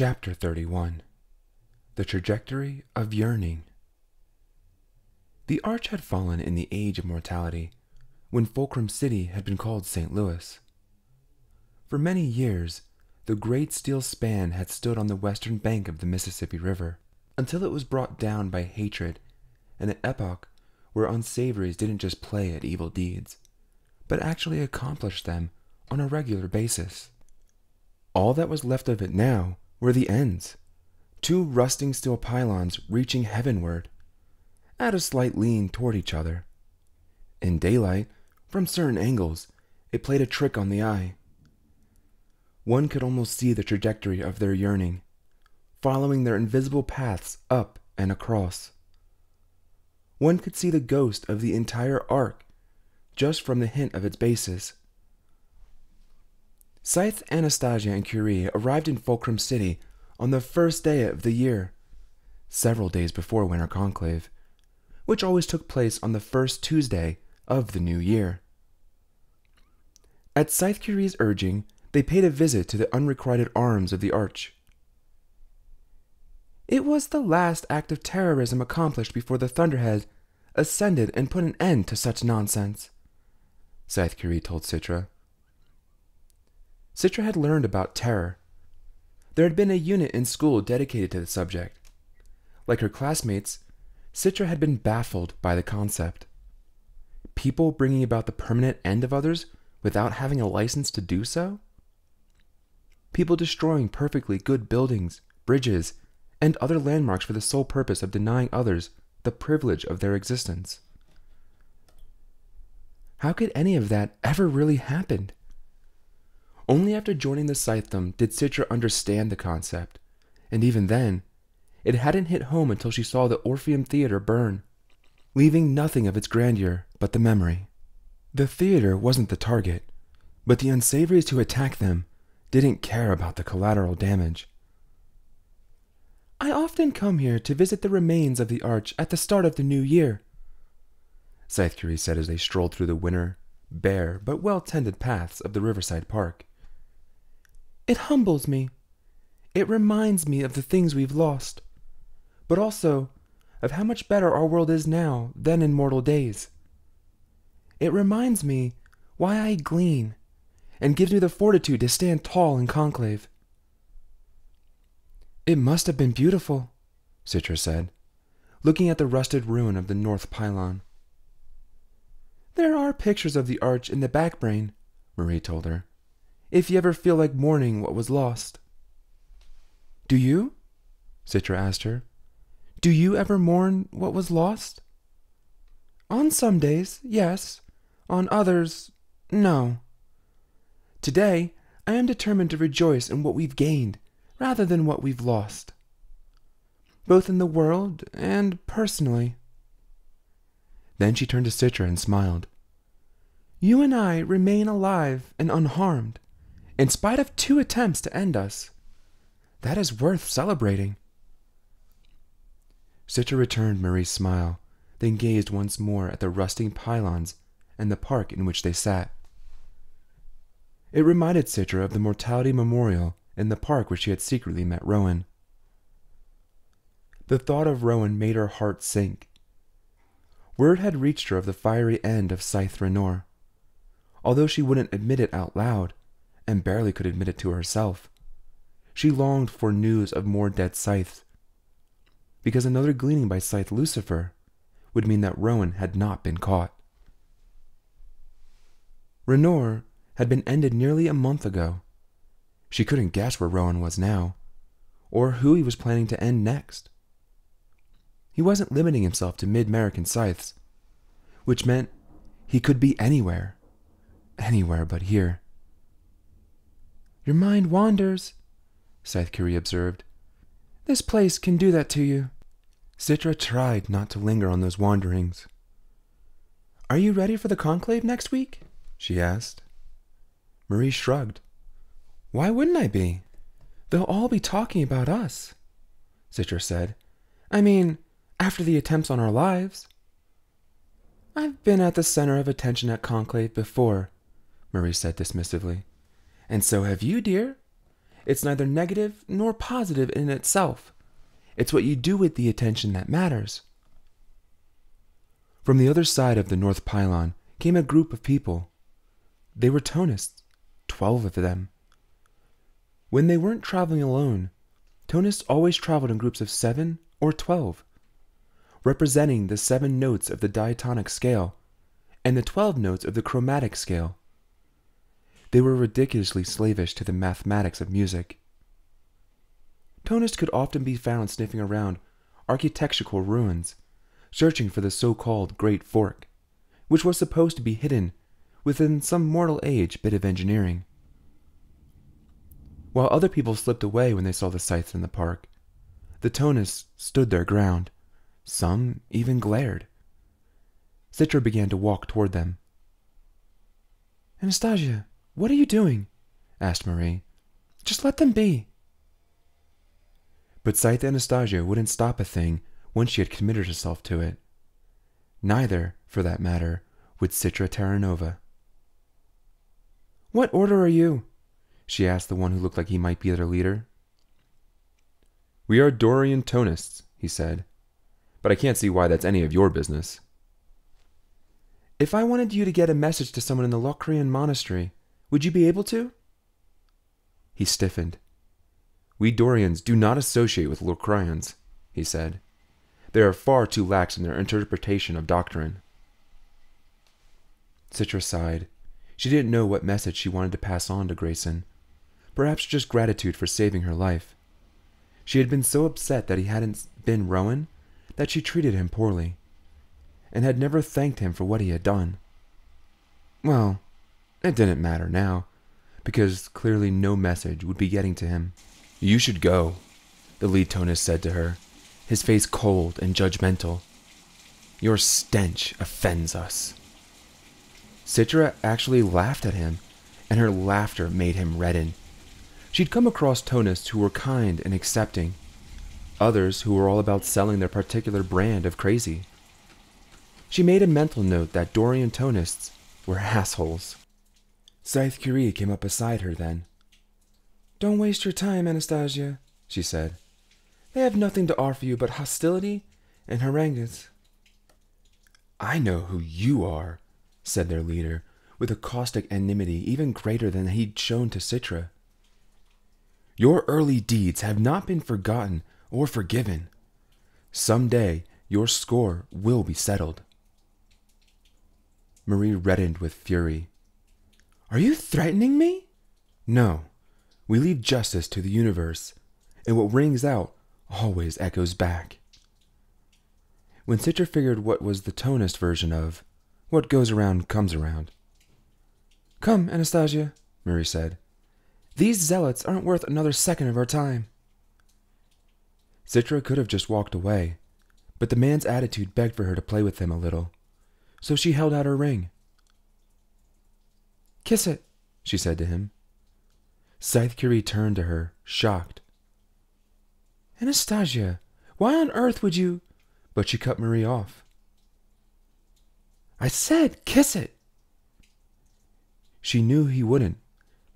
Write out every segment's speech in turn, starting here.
Chapter 31. The Trajectory of Yearning. The Arch had fallen in the Age of Mortality, when Fulcrum City had been called St. Louis. For many years, the great steel span had stood on the western bank of the Mississippi River, until it was brought down by hatred, an epoch where unsavories didn't just play at evil deeds, but actually accomplished them on a regular basis. All that was left of it now were the ends, two rusting steel pylons reaching heavenward, at a slight lean toward each other. In daylight, from certain angles, it played a trick on the eye. One could almost see the trajectory of their yearning, following their invisible paths up and across. One could see the ghost of the entire arc, just from the hint of its bases. Scythe Anastasia and Curie arrived in Fulcrum City on the first day of the year, several days before Winter Conclave, which always took place on the first Tuesday of the new year. At Scythe Curie's urging, they paid a visit to the unrequited arms of the Arch. It was the last act of terrorism accomplished before the Thunderhead ascended and put an end to such nonsense, Scythe Curie told Citra. Citra had learned about terror. There had been a unit in school dedicated to the subject. Like her classmates, Citra had been baffled by the concept. People bringing about the permanent end of others without having a license to do so? People destroying perfectly good buildings, bridges, and other landmarks for the sole purpose of denying others the privilege of their existence. How could any of that ever really happen? Only after joining the Scythum did Citra understand the concept, and even then, it hadn't hit home until she saw the Orpheum Theater burn, leaving nothing of its grandeur but the memory. The theater wasn't the target, but the unsavories who attacked them didn't care about the collateral damage. I often come here to visit the remains of the Arch at the start of the new year, Scythe Curie said as they strolled through the winter, bare but well-tended paths of the Riverside Park. It humbles me. It reminds me of the things we've lost, but also of how much better our world is now than in mortal days. It reminds me why I glean, and gives me the fortitude to stand tall in conclave. It must have been beautiful, Citra said, looking at the rusted ruin of the north pylon. There are pictures of the Arch in the backbrain, Marie told her, if you ever feel like mourning what was lost. Do you? Citra asked her. Do you ever mourn what was lost? On some days, yes. On others, no. Today, I am determined to rejoice in what we've gained, rather than what we've lost, both in the world and personally. Then she turned to Citra and smiled. You and I remain alive and unharmed, in spite of two attempts to end us. That is worth celebrating. Citra returned Marie's smile, then gazed once more at the rusting pylons and the park in which they sat. It reminded Citra of the mortality memorial in the park where she had secretly met Rowan. The thought of Rowan made her heart sink. Word had reached her of the fiery end of Scythe Renault, although she wouldn't admit it out loud, and barely could admit it to herself. She longed for news of more dead scythes, because another gleaning by Scythe Lucifer would mean that Rowan had not been caught. Renault had been ended nearly a month ago. She couldn't guess where Rowan was now, or who he was planning to end next. He wasn't limiting himself to mid-American scythes, which meant he could be anywhere, anywhere but here. Your mind wanders, Scythe Curie observed. This place can do that to you. Citra tried not to linger on those wanderings. Are you ready for the conclave next week? She asked. Marie shrugged. Why wouldn't I be? They'll all be talking about us, Citra said. I mean, after the attempts on our lives. I've been at the center of attention at conclave before, Marie said dismissively. And so have you, dear. It's neither negative nor positive in itself. It's what you do with the attention that matters. From the other side of the north pylon came a group of people. They were Tonists, 12 of them. When they weren't traveling alone, Tonists always traveled in groups of 7 or 12, representing the 7 notes of the diatonic scale and the 12 notes of the chromatic scale. They were ridiculously slavish to the mathematics of music. Tonists could often be found sniffing around architectural ruins, searching for the so-called Great Fork, which was supposed to be hidden within some mortal age bit of engineering. While other people slipped away when they saw the sights in the park, the Tonists stood their ground. Some even glared. Citra began to walk toward them. "Anastasia, what are you doing?" asked Marie. "Just let them be." But Scythe Anastasia wouldn't stop a thing once she had committed herself to it. Neither, for that matter, would Citra Terranova. "What order are you?" she asked the one who looked like he might be their leader. "We are Dorian Tonists," he said. "But I can't see why that's any of your business." "If I wanted you to get a message to someone in the Locrian monastery, would you be able to?" He stiffened. "We Dorians do not associate with Locrians," he said. "They are far too lax in their interpretation of doctrine." Citra sighed. She didn't know what message she wanted to pass on to Grayson. Perhaps just gratitude for saving her life. She had been so upset that he hadn't been Rowan that she treated him poorly, and had never thanked him for what he had done. Well, it didn't matter now, because clearly no message would be getting to him. "You should go," the lead Tonist said to her, his face cold and judgmental. "Your stench offends us." Citra actually laughed at him, and her laughter made him redden. She'd come across Tonists who were kind and accepting, others who were all about selling their particular brand of crazy. She made a mental note that Dorian Tonists were assholes. Scythe Curie came up beside her then. "Don't waste your time, Anastasia," she said. "They have nothing to offer you but hostility and harangues." "I know who you are," said their leader, with a caustic enmity even greater than he'd shown to Citra. "Your early deeds have not been forgotten or forgiven. Some day your score will be settled." Marie reddened with fury. "Are you threatening me?" "No. We leave justice to the universe, and what rings out always echoes back." When Citra figured what was the Tonist version of, "What goes around comes around." "Come, Anastasia," Marie said. "These zealots aren't worth another second of our time." Citra could have just walked away, but the man's attitude begged for her to play with him a little, so she held out her ring. "Kiss it," she said to him. Scythe Curie turned to her, shocked. "Anastasia, why on earth would you—" But she cut Marie off. "I said kiss it!" She knew he wouldn't,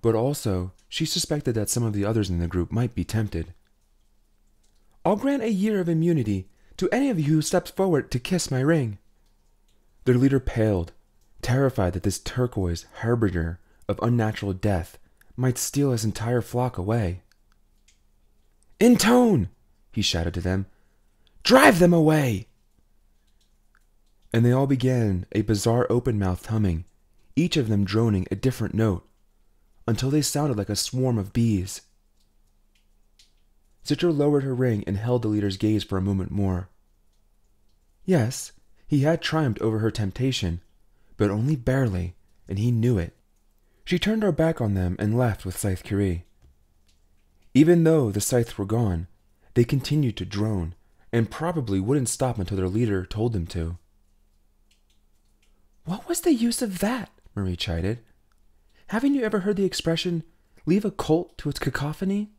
but also she suspected that some of the others in the group might be tempted. "I'll grant a year of immunity to any of you who steps forward to kiss my ring." Their leader paled, terrified that this turquoise harbinger of unnatural death might steal his entire flock away. "In tone!" he shouted to them. "Drive them away!" And they all began a bizarre open-mouthed humming, each of them droning a different note, until they sounded like a swarm of bees. Citra lowered her ring and held the leader's gaze for a moment more. Yes, he had triumphed over her temptation, but only barely, and he knew it. She turned her back on them and left with Scythe Curie. Even though the scythes were gone, they continued to drone, and probably wouldn't stop until their leader told them to. "What was the use of that?" Marie chided. "Haven't you ever heard the expression, leave a cult to its cacophony?"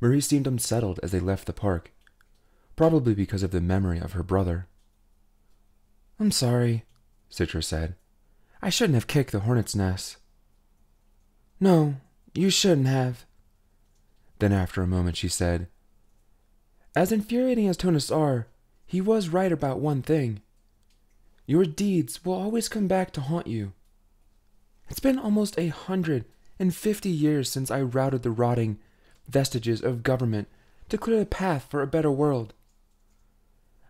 Marie seemed unsettled as they left the park, probably because of the memory of her brother. "I'm sorry," Citra said. "I shouldn't have kicked the hornet's nest." "No, You shouldn't have. Then after a moment she said, As infuriating as Tonists are, he was right about one thing. Your deeds will always come back to haunt you. It's been almost 150 years since I routed the rotting vestiges of government to clear the path for a better world.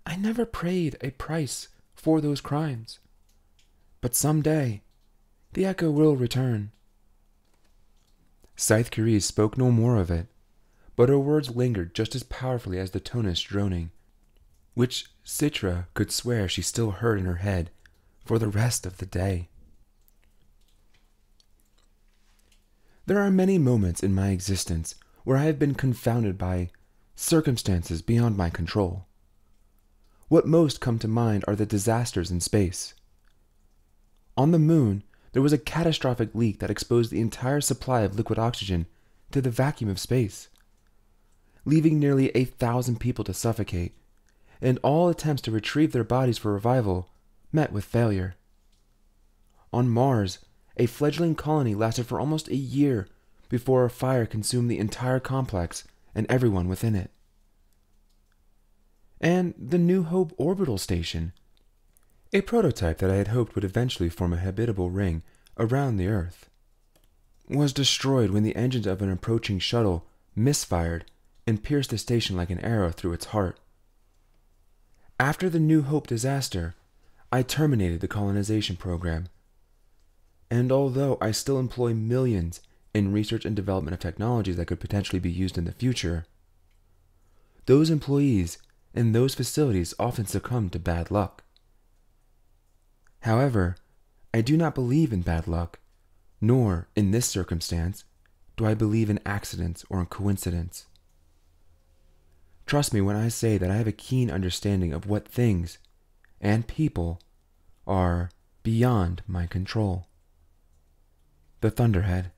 I never paid a price for those crimes. But someday, the echo will return. Scythe Curie spoke no more of it, but her words lingered just as powerfully as the Tonist droning, which Citra could swear she still heard in her head for the rest of the day. There are many moments in my existence where I have been confounded by circumstances beyond my control. What most come to mind are the disasters in space. On the moon, there was a catastrophic leak that exposed the entire supply of liquid oxygen to the vacuum of space, leaving nearly 1,000 people to suffocate, and all attempts to retrieve their bodies for revival met with failure. On Mars, a fledgling colony lasted for almost a year before a fire consumed the entire complex and everyone within it. And the New Hope Orbital Station, a prototype that I had hoped would eventually form a habitable ring around the Earth, was destroyed when the engines of an approaching shuttle misfired and pierced the station like an arrow through its heart. After the New Hope disaster, I terminated the colonization program, and although I still employ millions in research and development of technologies that could potentially be used in the future, those employees in those facilities often succumb to bad luck. However, I do not believe in bad luck, nor, in this circumstance, do I believe in accidents or in coincidence. Trust me when I say that I have a keen understanding of what things, and people, are beyond my control. The Thunderhead.